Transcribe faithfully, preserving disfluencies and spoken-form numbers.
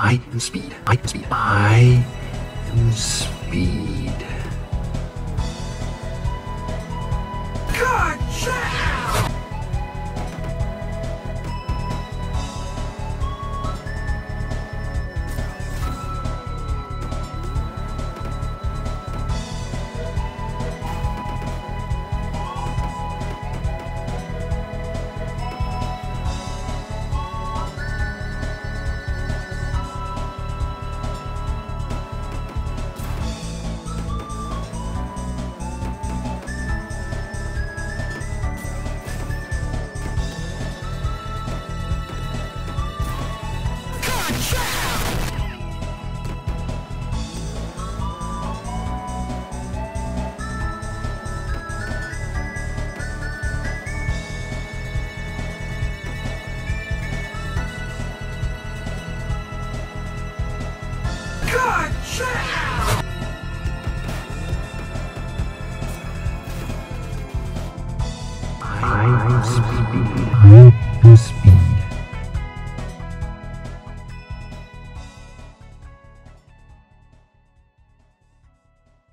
I am speed. I am speed. I am speed. Gotcha! I am speed.